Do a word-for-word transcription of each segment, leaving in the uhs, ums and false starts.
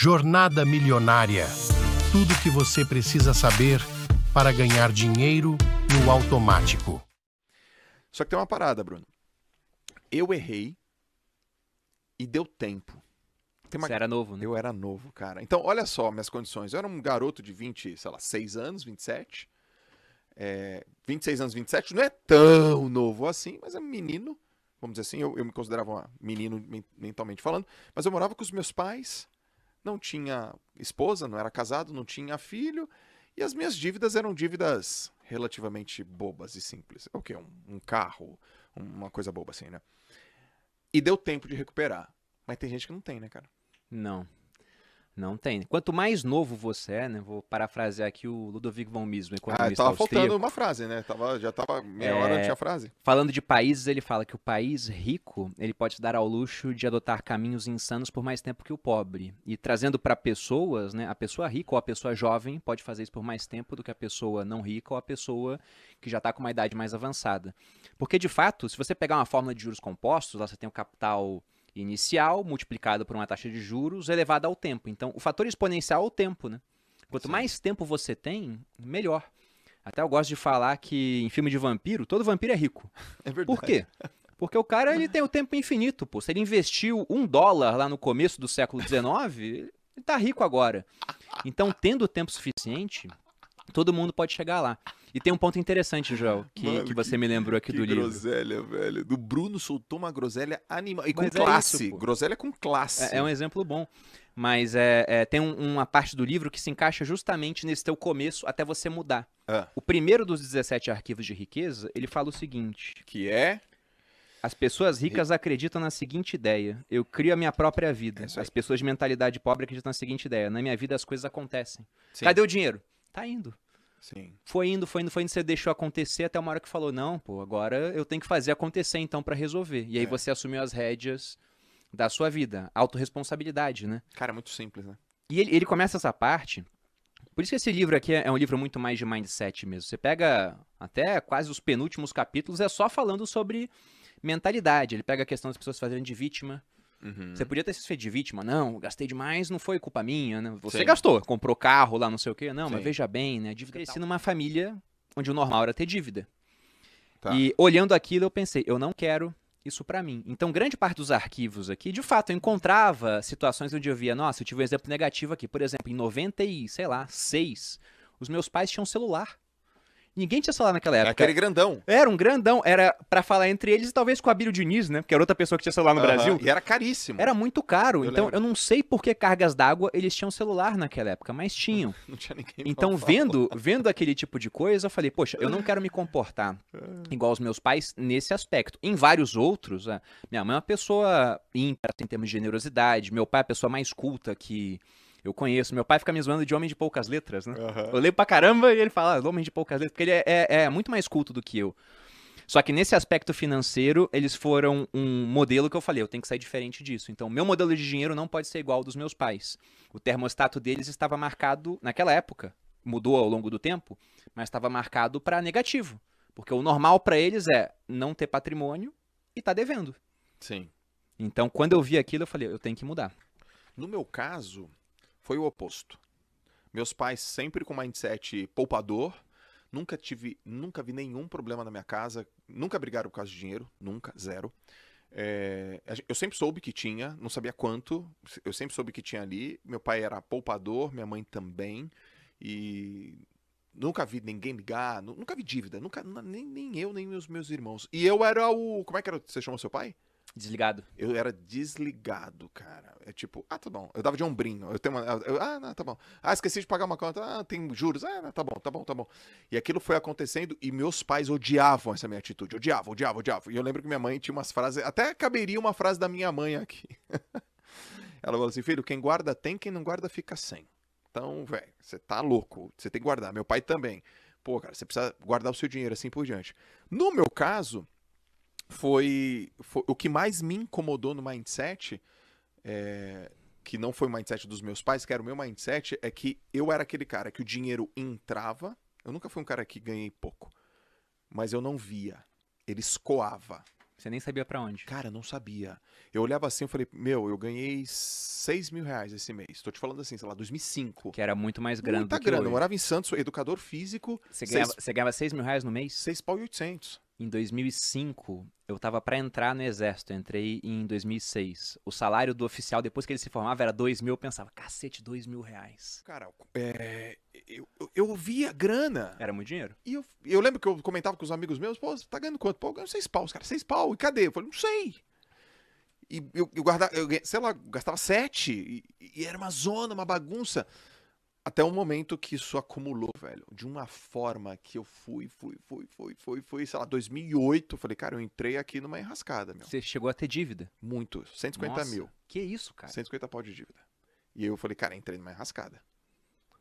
Jornada Milionária. Tudo o que você precisa saber para ganhar dinheiro no automático. Só que tem uma parada, Bruno. Eu errei e deu tempo. Tem uma... Você era novo, né? Eu era novo, cara. Então, olha só minhas condições. Eu era um garoto de vinte, sei lá, seis anos, vinte e sete. É... vinte e seis anos, vinte e sete. Não é tão novo assim, mas é um menino. Vamos dizer assim, eu, eu me considerava um menino mentalmente falando. Mas eu morava com os meus pais. Não tinha esposa, não era casado, não tinha filho. E as minhas dívidas eram dívidas relativamente bobas e simples. O quê? Um, um carro, uma coisa boba assim, né? E deu tempo de recuperar. Mas tem gente que não tem, né, cara? Não, não tem. Quanto mais novo você é, né? Vou parafrasear aqui o Ludwig von Mises, um economista ah, tava austríaco. Faltando uma frase, né? Tava, já tava meia é... hora antes da frase. Falando de países, ele fala que o país rico, ele pode se dar ao luxo de adotar caminhos insanos por mais tempo que o pobre. E trazendo para pessoas, né? A pessoa rica ou a pessoa jovem pode fazer isso por mais tempo do que a pessoa não rica ou a pessoa que já está com uma idade mais avançada. Porque, de fato, se você pegar uma fórmula de juros compostos, lá você tem o capital... inicial, multiplicado por uma taxa de juros, elevada ao tempo. Então, o fator exponencial é o tempo, né? Quanto Sim. mais tempo você tem, melhor. Até eu gosto de falar que em filme de vampiro, todo vampiro é rico. É verdade. Por quê? Porque o cara ele tem o tempo infinito, pô. Se ele investiu um dólar lá no começo do século dezenove, ele tá rico agora. Então, tendo tempo suficiente, todo mundo pode chegar lá. E tem um ponto interessante, Joel, que, Mano, que você que, me lembrou aqui do livro. Que groselha, velho. Do Bruno soltou uma groselha animal. E Mas com é classe. Isso, groselha com classe. É, é um exemplo bom. Mas é, é, tem um, uma parte do livro que se encaixa justamente nesse teu começo até você mudar. Ah. O primeiro dos dezessete arquivos de riqueza, ele fala o seguinte. Que é? As pessoas ricas acreditam na seguinte ideia. Eu crio a minha própria vida. É as pessoas de mentalidade pobre acreditam na seguinte ideia. Na minha vida as coisas acontecem. Sim. Cadê o dinheiro? Tá indo. Sim. Foi indo, foi indo, foi indo, você deixou acontecer até uma hora que falou, não, pô, agora eu tenho que fazer acontecer então pra resolver. E aí é. você assumiu as rédeas da sua vida, autorresponsabilidade, né? Cara, é muito simples, né? E ele, ele começa essa parte, por isso que esse livro aqui é um livro muito mais de mindset mesmo. Você pega até quase os penúltimos capítulos, é só falando sobre mentalidade. Ele pega a questão das pessoas fazerem de vítima. Uhum. Você podia ter se feito de vítima, não, gastei demais, não foi culpa minha, né? Você Sim. gastou, comprou carro lá, não sei o quê, não, Sim. mas veja bem, né? Dívida. Cresci numa família onde o normal era ter dívida. Tá. E olhando aquilo eu pensei, eu não quero isso pra mim. Então grande parte dos arquivos aqui, de fato, eu encontrava situações onde eu via, nossa, eu tive um exemplo negativo aqui. Por exemplo, em noventa e, sei lá, seis, os meus pais tinham celular. Ninguém tinha celular naquela época. Aquele grandão. Era um grandão. Era pra falar entre eles e talvez com o Abílio Diniz, né? Porque era outra pessoa que tinha celular no uhum. Brasil. E era caríssimo. Era muito caro. Eu então, lembro. eu não sei por que cargas d'água eles tinham celular naquela época, mas tinham. Não tinha ninguém. Então, vendo, vendo aquele tipo de coisa, eu falei, poxa, eu não quero me comportar igual os meus pais nesse aspecto. Em vários outros, minha mãe é uma pessoa ímpar em termos de generosidade. Meu pai é a pessoa mais culta que... eu conheço. Meu pai fica me zoando de homem de poucas letras, né? Uhum. Eu leio pra caramba e ele fala, ah, homem de poucas letras, porque ele é, é, é muito mais culto do que eu. Só que nesse aspecto financeiro, eles foram um modelo que eu falei, eu tenho que sair diferente disso. Então, meu modelo de dinheiro não pode ser igual ao dos meus pais. O termostato deles estava marcado, naquela época, mudou ao longo do tempo, mas estava marcado pra negativo. Porque o normal pra eles é não ter patrimônio e tá devendo. Sim. Então, quando eu vi aquilo, eu falei, eu tenho que mudar. No meu caso... foi o oposto. Meus pais sempre com mindset poupador, nunca tive, nunca vi nenhum problema na minha casa, nunca brigaram por causa de dinheiro, nunca, zero. É, eu sempre soube que tinha, não sabia quanto, eu sempre soube que tinha ali, meu pai era poupador, minha mãe também, e nunca vi ninguém brigar, nunca vi dívida, nunca, nem, nem eu, nem os meus irmãos. E eu era o, como é que era, você chamou seu pai? Desligado. Eu era desligado, cara. É tipo, ah, tá bom. Eu dava de ombrinho. Eu tenho uma, eu, ah, não, tá bom. Ah, esqueci de pagar uma conta. Ah, tem juros. Ah, não, tá bom, tá bom, tá bom. E aquilo foi acontecendo e meus pais odiavam essa minha atitude. Odiavam, odiavam, odiavam. E eu lembro que minha mãe tinha umas frases... até caberia uma frase da minha mãe aqui. Ela falou assim, filho, quem guarda tem, quem não guarda fica sem. Então, velho, você tá louco. Você tem que guardar. Meu pai também. Pô, cara, você precisa guardar o seu dinheiro assim por diante. No meu caso... Foi, foi o que mais me incomodou no mindset, é, que não foi o mindset dos meus pais, que era o meu mindset, é que eu era aquele cara que o dinheiro entrava. Eu nunca fui um cara que ganhei pouco, mas eu não via. Ele escoava. Você nem sabia pra onde. Cara, não sabia. Eu olhava assim e falei, meu, eu ganhei seis mil reais esse mês. Tô te falando assim, sei lá, dois mil e cinco. Que era muito mais grana. Muita grana. Eu morava em Santos, educador físico. Você ganhava, seis... Você ganhava seis mil reais no mês? seis pau e oitocentos. Em dois mil e cinco, eu tava pra entrar no exército. Eu entrei em dois mil e seis. O salário do oficial, depois que ele se formava, era dois mil. Eu pensava, cacete, dois mil reais. Cara, é... eu, eu, eu via grana. Era muito dinheiro. E eu, eu lembro que eu comentava com os amigos meus, pô, você tá ganhando quanto? Pô, eu ganho seis pau, cara, seis pau. E cadê? Eu falei, não sei. E eu, eu guardava, eu, sei lá, gastava sete. E, e era uma zona, uma bagunça. Até o momento que isso acumulou, velho, de uma forma que eu fui, fui, fui, fui, fui, fui, sei lá, dois mil e oito, eu falei, cara, eu entrei aqui numa enrascada, meu. Você chegou a ter dívida? Muito, cento e cinquenta Nossa, mil. Que isso, cara? cento e cinquenta pau de dívida. E eu falei, cara, entrei numa enrascada.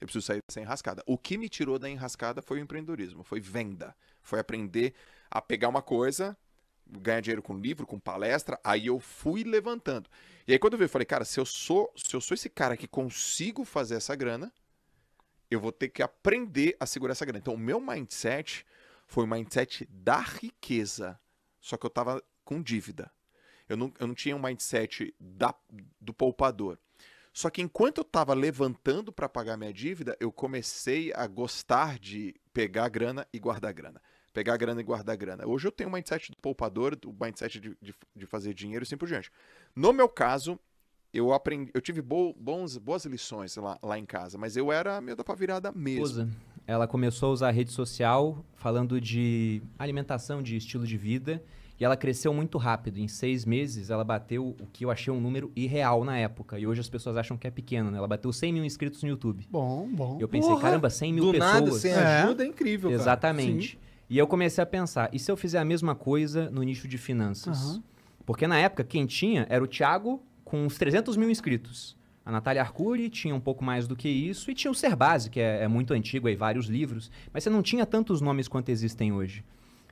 Eu preciso sair dessa enrascada. O que me tirou da enrascada foi o empreendedorismo, foi venda. Foi aprender a pegar uma coisa, ganhar dinheiro com livro, com palestra, aí eu fui levantando. E aí quando eu vi, eu falei, cara, se eu sou, se eu sou esse cara que consigo fazer essa grana, eu vou ter que aprender a segurar essa grana. Então, o meu mindset foi o mindset da riqueza, só que eu tava com dívida. Eu não, eu não tinha um mindset da, do poupador. Só que enquanto eu tava levantando para pagar minha dívida, eu comecei a gostar de pegar grana e guardar grana. Pegar grana e guardar grana. Hoje eu tenho o mindset do poupador, o mindset de, de, de fazer dinheiro e assim por diante. No meu caso... Eu aprendi, eu tive bo, bons, boas lições lá, lá em casa, mas eu era meio da pavirada mesmo. Ela começou a usar a rede social falando de alimentação, de estilo de vida, e ela cresceu muito rápido. Em seis meses, ela bateu o que eu achei um número irreal na época, e hoje as pessoas acham que é pequeno, né? Ela bateu cem mil inscritos no YouTube. Bom, bom. Eu pensei, porra, caramba, cem mil do pessoas. Nada, sem ajuda é, é incrível, cara. Exatamente. Sim. E eu comecei a pensar, e se eu fizer a mesma coisa no nicho de finanças? Uhum. Porque na época, quem tinha era o Thiago... com uns trezentos mil inscritos. A Natália Arcuri tinha um pouco mais do que isso, e tinha o Cerbasi, que é, é muito antigo, aí vários livros, mas você não tinha tantos nomes quanto existem hoje.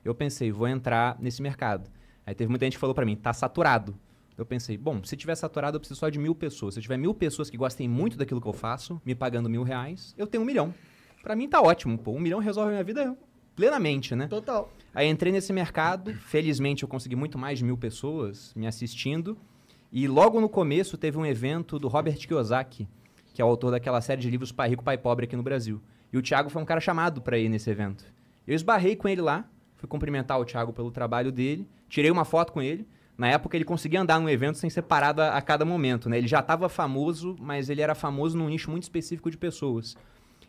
Eu pensei, vou entrar nesse mercado. Aí teve muita gente que falou para mim, tá saturado. Eu pensei, bom, se tiver saturado, eu preciso só de mil pessoas. Se eu tiver mil pessoas que gostem muito daquilo que eu faço, me pagando mil reais, eu tenho um milhão. Para mim tá ótimo, pô, um milhão resolve a minha vida plenamente, né? Total. Aí entrei nesse mercado, felizmente eu consegui muito mais de mil pessoas me assistindo. E logo no começo teve um evento do Robert Kiyosaki, que é o autor daquela série de livros Pai Rico, Pai Pobre aqui no Brasil. E o Thiago foi um cara chamado para ir nesse evento. Eu esbarrei com ele lá, fui cumprimentar o Thiago pelo trabalho dele, tirei uma foto com ele. Na época ele conseguia andar num evento sem ser parado a, a cada momento, né? Ele já estava famoso, mas ele era famoso num nicho muito específico de pessoas.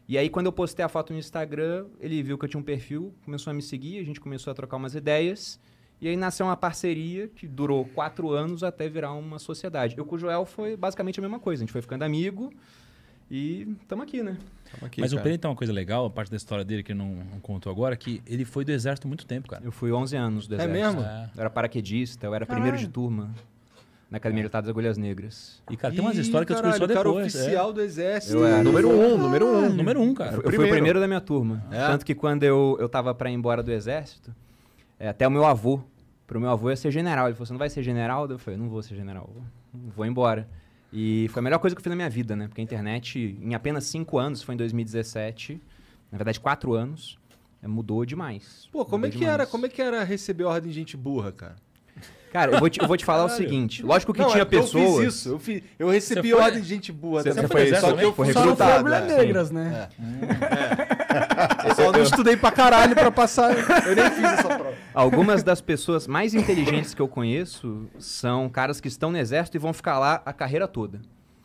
E aí quando eu postei a foto no Instagram, ele viu que eu tinha um perfil, começou a me seguir, a gente começou a trocar umas ideias... E aí nasceu uma parceria que durou quatro anos até virar uma sociedade. Eu com o Joel foi basicamente a mesma coisa. A gente foi ficando amigo e estamos aqui, né? Tamo aqui, mas cara, o Pedro tem uma coisa legal, a parte da história dele que ele não, não contou agora, que ele foi do exército muito tempo, cara. Eu fui onze anos do exército. É mesmo? É. Eu era paraquedista, eu era caralho, primeiro de turma na Academia Militar das Agulhas Negras. E, cara, tem umas histórias que eu descobri só depois. Cara, o oficial é. do exército. Era... Número um, ah, número um. Número um, cara. Eu, eu primeiro. fui o primeiro da minha turma. É. Tanto que quando eu, eu tava para ir embora do exército, É, até o meu avô, pro meu avô ia ser general. Ele falou, você não vai ser general? Eu falei, não vou ser general, vou embora. E foi a melhor coisa que eu fiz na minha vida, né? Porque a internet, em apenas cinco anos, foi em dois mil e dezessete, na verdade quatro anos, mudou demais. Pô, como, é que, demais. Era, como é que era receber ordem de gente burra, cara? Cara, eu vou te, eu vou te falar o seguinte, lógico que não, tinha eu pessoas... Eu fiz isso, eu, fiz, eu recebi foi... ordem de gente burra. Você, você foi, foi só que eu fui recrutado. Só não foi negras, né? É. Hum, é. Eu só não estudei pra caralho pra passar, eu nem fiz essa prova. Algumas das pessoas mais inteligentes que eu conheço são caras que estão no exército e vão ficar lá a carreira toda.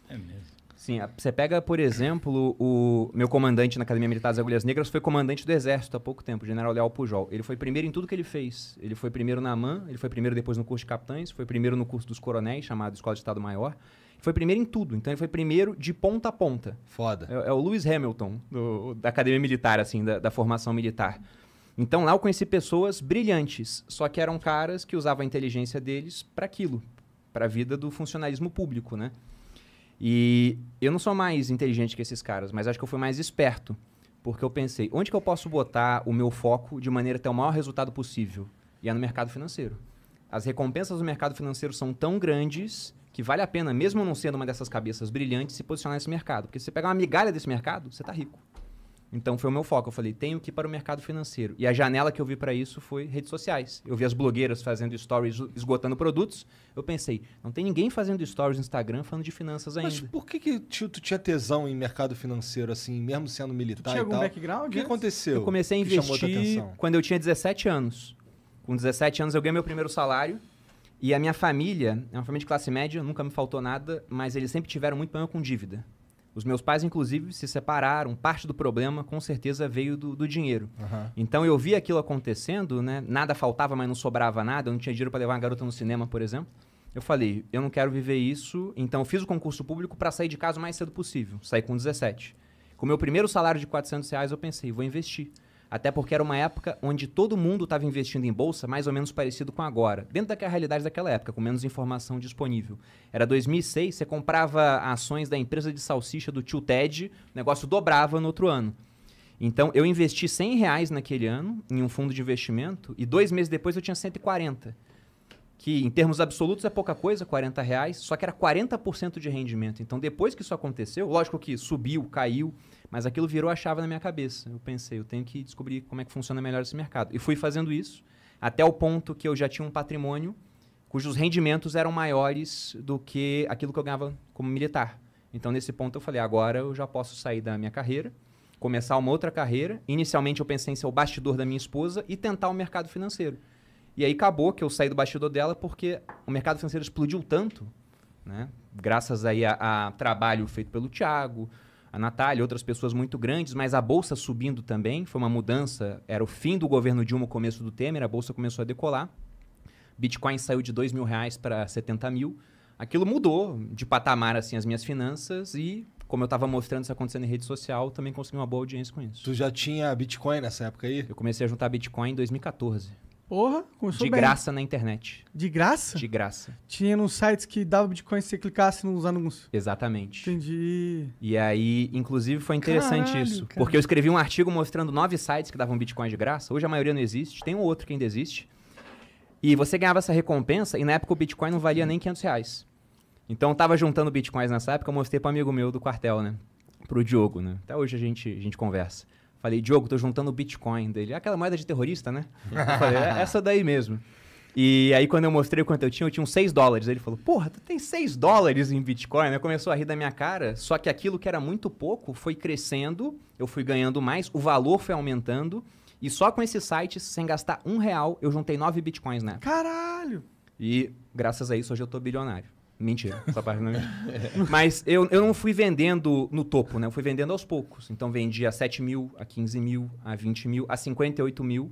É mesmo. Sim, você pega, por exemplo, o meu comandante na Academia Militar das Agulhas Negras foi comandante do Exército há pouco tempo, o General Leal Pujol. Ele foi primeiro em tudo que ele fez. Ele foi primeiro na AMAN, ele foi primeiro depois no curso de capitães, foi primeiro no curso dos coronéis, chamado Escola de Estado Maior. Foi primeiro em tudo, então ele foi primeiro de ponta a ponta. Foda. É, é o Lewis Hamilton, do, da Academia Militar, assim, da, da formação militar. Então lá eu conheci pessoas brilhantes, só que eram caras que usavam a inteligência deles para aquilo, para a vida do funcionalismo público, né? E eu não sou mais inteligente que esses caras, mas acho que eu fui mais esperto, porque eu pensei, onde que eu posso botar o meu foco de maneira a ter o maior resultado possível? E é no mercado financeiro. As recompensas do mercado financeiro são tão grandes que vale a pena, mesmo não sendo uma dessas cabeças brilhantes, se posicionar nesse mercado. Porque se você pegar uma migalha desse mercado, você tá rico. Então foi o meu foco, eu falei, tenho que ir para o mercado financeiro. E a janela que eu vi para isso foi redes sociais. Eu vi as blogueiras fazendo stories, esgotando produtos. Eu pensei, não tem ninguém fazendo stories no Instagram falando de finanças ainda. Mas por que, que tu, tu tinha tesão em mercado financeiro, assim, mesmo sendo militar tu tinha e algum tal? Background? O que aconteceu? Eu comecei a investir quando eu tinha dezessete anos. Com dezessete anos eu ganhei meu primeiro salário. E a minha família, é uma família de classe média, nunca me faltou nada, mas eles sempre tiveram muito problema com dívida. Os meus pais, inclusive, se separaram. Parte do problema, com certeza, veio do, do dinheiro. Uhum. Então, eu vi aquilo acontecendo, né? Nada faltava, mas não sobrava nada. Eu não tinha dinheiro para levar uma garota no cinema, por exemplo. Eu falei, eu não quero viver isso. Então, eu fiz o concurso público para sair de casa o mais cedo possível. Saí com dezessete. Com o meu primeiro salário de quatrocentos reais, eu pensei, vou investir. Até porque era uma época onde todo mundo estava investindo em bolsa, mais ou menos parecido com agora. Dentro daquela realidade daquela época, com menos informação disponível. Era dois mil e seis, você comprava ações da empresa de salsicha do tio Ted, o negócio dobrava no outro ano. Então, eu investi cem reais naquele ano em um fundo de investimento e dois meses depois eu tinha cento e quarenta. Que, em termos absolutos, é pouca coisa, quarenta reais, só que era quarenta por cento de rendimento. Então, depois que isso aconteceu, lógico que subiu, caiu, mas aquilo virou a chave na minha cabeça. Eu pensei, eu tenho que descobrir como é que funciona melhor esse mercado. E fui fazendo isso até o ponto que eu já tinha um patrimônio cujos rendimentos eram maiores do que aquilo que eu ganhava como militar. Então, nesse ponto, eu falei, agora eu já posso sair da minha carreira, começar uma outra carreira. Inicialmente, eu pensei em ser o bastidor da minha esposa e tentar o mercado financeiro. E aí acabou que eu saí do bastidor dela porque o mercado financeiro explodiu tanto, né? Graças aí a, a trabalho feito pelo Thiago, a Natália, outras pessoas muito grandes, mas a Bolsa subindo também, foi uma mudança, era o fim do governo Dilma, o começo do Temer, a Bolsa começou a decolar, Bitcoin saiu de dois mil reais para setenta mil, aquilo mudou de patamar assim, as minhas finanças e... Como eu estava mostrando isso acontecendo em rede social, também consegui uma boa audiência com isso. Tu já tinha Bitcoin nessa época aí? Eu comecei a juntar Bitcoin em dois mil e quatorze. Porra, começou de bem. Graça na internet. De graça? De graça. Tinha nos sites que dava Bitcoin se você clicasse nos anúncios. Exatamente. Entendi. E aí, inclusive, foi interessante Caralho, isso. Cara. Porque eu escrevi um artigo mostrando nove sites que davam Bitcoin de graça. Hoje a maioria não existe. Tem um outro que ainda existe. E você ganhava essa recompensa e na época o Bitcoin não valia nem quinhentos reais. Então eu tava juntando Bitcoins nessa época. Eu mostrei para um amigo meu do quartel, né? Pro Diogo, né? Até hoje a gente, a gente conversa. Falei, Diogo, tô juntando o Bitcoin dele. Aquela moeda de terrorista, né? Eu falei, é essa daí mesmo. E aí, quando eu mostrei quanto eu tinha, eu tinha uns seis dólares. Ele falou, porra, tu tem seis dólares em Bitcoin? Aí começou a rir da minha cara. Só que aquilo que era muito pouco foi crescendo, eu fui ganhando mais, o valor foi aumentando. E só com esses sites, sem gastar um real, eu juntei nove Bitcoins na época. Caralho! E graças a isso, hoje eu tô bilionário. Mentira, essa parte não é mentira. Mas eu, eu não fui vendendo no topo, né? Eu fui vendendo aos poucos. Então, vendi a sete mil, a quinze mil, a vinte mil, a cinquenta e oito mil,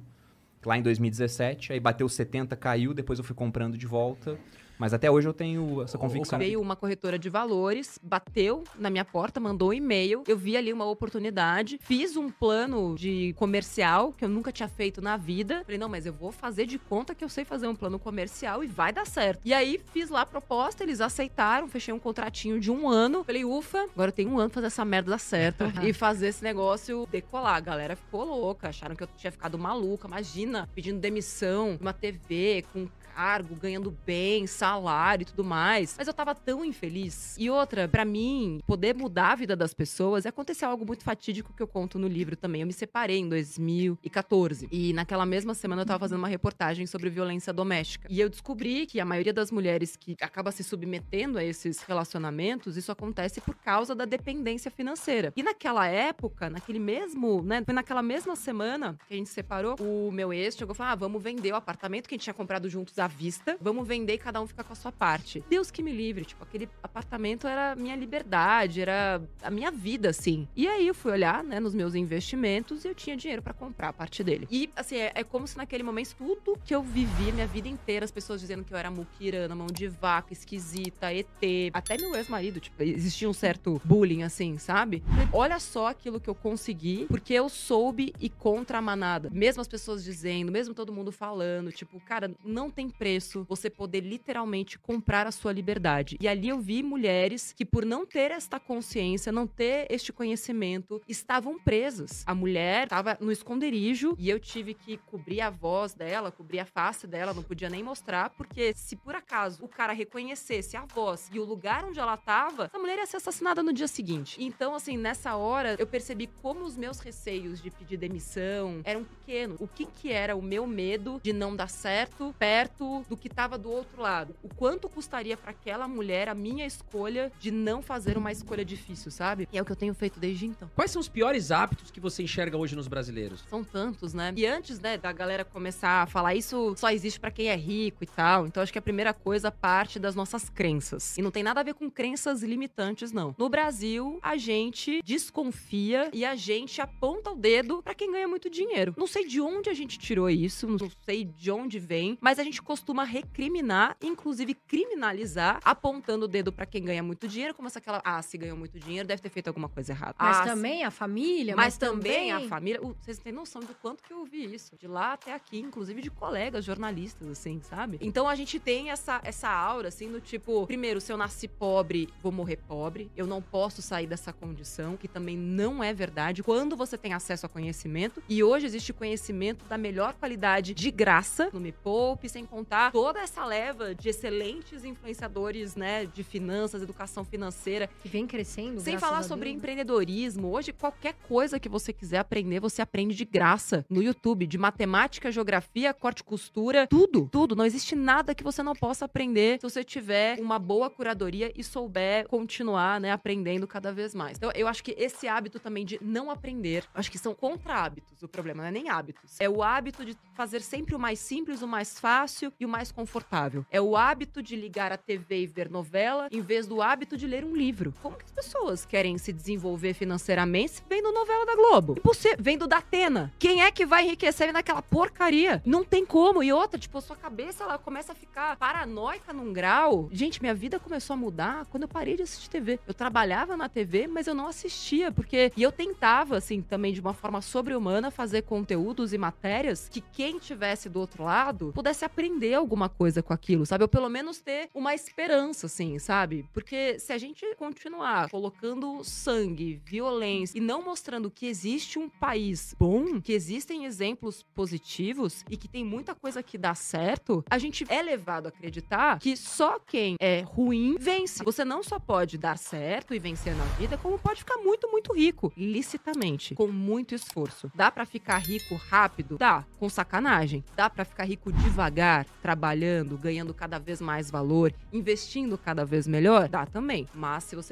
lá em dois mil e dezessete. Aí bateu setenta, caiu, depois eu fui comprando de volta. Mas até hoje eu tenho essa convicção. Veio uma corretora de valores, bateu na minha porta, mandou um e-mail. Eu vi ali uma oportunidade, fiz um plano de comercial que eu nunca tinha feito na vida. Falei, não, mas eu vou fazer de conta que eu sei fazer um plano comercial e vai dar certo. E aí fiz lá a proposta, eles aceitaram, fechei um contratinho de um ano. Falei, ufa, agora eu tenho um ano pra fazer essa merda dar certo e fazer esse negócio decolar. A galera ficou louca, acharam que eu tinha ficado maluca. Imagina, pedindo demissão, uma T V com cargo, ganhando bem, salário e tudo mais. Mas eu tava tão infeliz. E outra, pra mim, poder mudar a vida das pessoas, aconteceu algo muito fatídico que eu conto no livro também. Eu me separei em dois mil e quatorze. E naquela mesma semana eu tava fazendo uma reportagem sobre violência doméstica. E eu descobri que a maioria das mulheres que acaba se submetendo a esses relacionamentos, isso acontece por causa da dependência financeira. E naquela época, naquele mesmo, né, foi naquela mesma semana que a gente separou, o meu ex chegou e falou, ah, vamos vender o apartamento que a gente tinha comprado juntos à vista, vamos vender e cada um fica com a sua parte. Deus que me livre, tipo, aquele apartamento era minha liberdade, era a minha vida, assim. E aí eu fui olhar, né, nos meus investimentos e eu tinha dinheiro pra comprar a parte dele. E, assim, é, é como se naquele momento tudo que eu vivi, minha vida inteira, as pessoas dizendo que eu era muquirana, mão de vaca, esquisita, E T, até meu ex-marido, tipo, existia um certo bullying, assim, sabe? Olha só aquilo que eu consegui, porque eu soube ir contra a manada. Mesmo as pessoas dizendo, mesmo todo mundo falando, tipo, cara, não tem preço, você poder literalmente comprar a sua liberdade. E ali eu vi mulheres que, por não ter esta consciência, não ter este conhecimento, estavam presas. A mulher estava no esconderijo e eu tive que cobrir a voz dela, cobrir a face dela, não podia nem mostrar, porque se por acaso o cara reconhecesse a voz e o lugar onde ela estava, essa mulher ia ser assassinada no dia seguinte. Então, assim, nessa hora eu percebi como os meus receios de pedir demissão eram pequenos. O que que era o meu medo de não dar certo perto do que estava do outro lado? O quanto custaria para aquela mulher a minha escolha de não fazer uma escolha difícil, sabe? E é o que eu tenho feito desde então. Quais são os piores hábitos que você enxerga hoje nos brasileiros? São tantos, né? E antes, né, da galera começar a falar isso só existe para quem é rico e tal, então acho que a primeira coisa parte das nossas crenças. E não tem nada a ver com crenças limitantes, não. No Brasil, a gente desconfia e a gente aponta o dedo para quem ganha muito dinheiro. Não sei de onde a gente tirou isso, não sei de onde vem, mas a gente costuma recriminar, inclusive criminalizar, apontando o dedo para quem ganha muito dinheiro, como essa aquela, ah, se ganhou muito dinheiro, deve ter feito alguma coisa errada. Mas ah, também se... a família, mas, mas também... também a família. Uh, vocês não têm noção do quanto que eu ouvi isso, de lá até aqui, inclusive de colegas jornalistas, assim, sabe? Então a gente tem essa, essa aura, assim, do tipo, primeiro, se eu nasci pobre, vou morrer pobre, eu não posso sair dessa condição, que também não é verdade. Quando você tem acesso a conhecimento, e hoje existe conhecimento da melhor qualidade de graça, no Me Poupe, sem contar toda essa leva de excelentes influenciadores, né, de finanças, educação financeira. Que vem crescendo, sem falar sobre empreendedorismo. Hoje, qualquer coisa que você quiser aprender, você aprende de graça no YouTube, de matemática, geografia, corte e costura, tudo, tudo. Não existe nada que você não possa aprender se você tiver uma boa curadoria e souber continuar, né, aprendendo cada vez mais. Então, eu acho que esse hábito também de não aprender, acho que são contra-hábitos. O problema não é nem hábitos. É o hábito de fazer sempre o mais simples, o mais fácil e o mais confortável. É o hábito de ligar a T V e ver novela, em vez do hábito de ler um livro. Como que as pessoas querem se desenvolver financeiramente se vendo novela da Globo? E você vendo da Atena? Quem é que vai enriquecer naquela porcaria? Não tem como. E outra, tipo, a sua cabeça, ela começa a ficar paranoica num grau. Gente, minha vida começou a mudar quando eu parei de assistir T V. Eu trabalhava na T V, mas eu não assistia, porque... E eu tentava, assim, também de uma forma sobre-humana, fazer conteúdos e matérias que quem tivesse do outro lado pudesse aprender alguma coisa com aquilo, sabe? Ou pelo menos ter uma esperança, assim, sabe? Porque se a gente continuar colocando sangue, violência e não mostrando que existe um país bom, que existem exemplos positivos e que tem muita coisa que dá certo, a gente é levado a acreditar que só quem é ruim vence. Você não só pode dar certo e vencer na vida, como pode ficar muito, muito rico, licitamente, com muito esforço. Dá pra ficar rico rápido? Dá, com sacanagem. Dá pra ficar rico devagar, trabalhando, ganhando cada vez mais valor, investindo cada vez melhor? Dá também. Mas se você